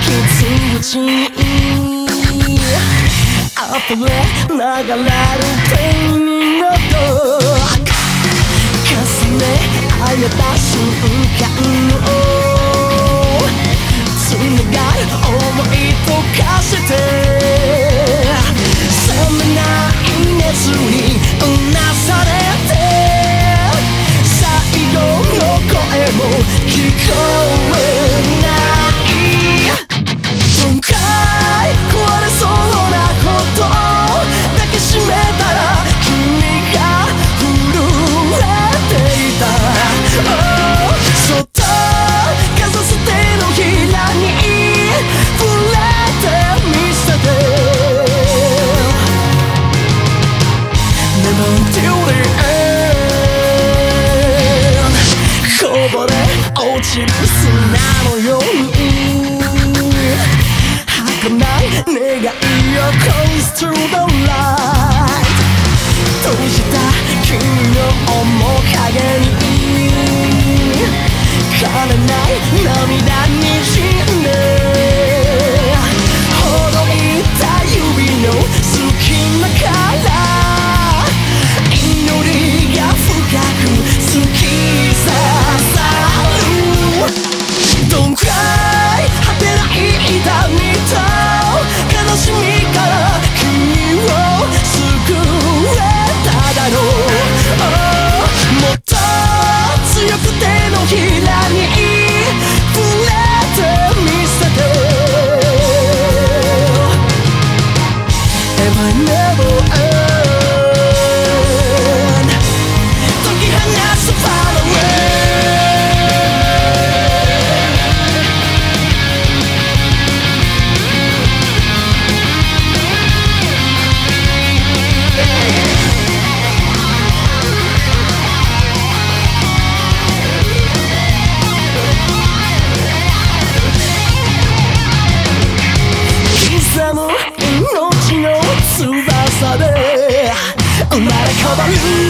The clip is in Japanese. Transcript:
気持ちいい溢れ流れる天の音重ね合えた瞬間を繋がる想いと化して冷めない熱にうなされて最後の声も聞こえない落ちる砂のように儚い願いを Comes to the light 閉じた君の面影に枯れない涙にじんでほどいた指の隙間から祈りが深く突き刺さるどんくらい果てない痛みと悲しみから君を救えただろう、もっと強く手のひらに触れてみせて If I never end 解き放す Far away I'm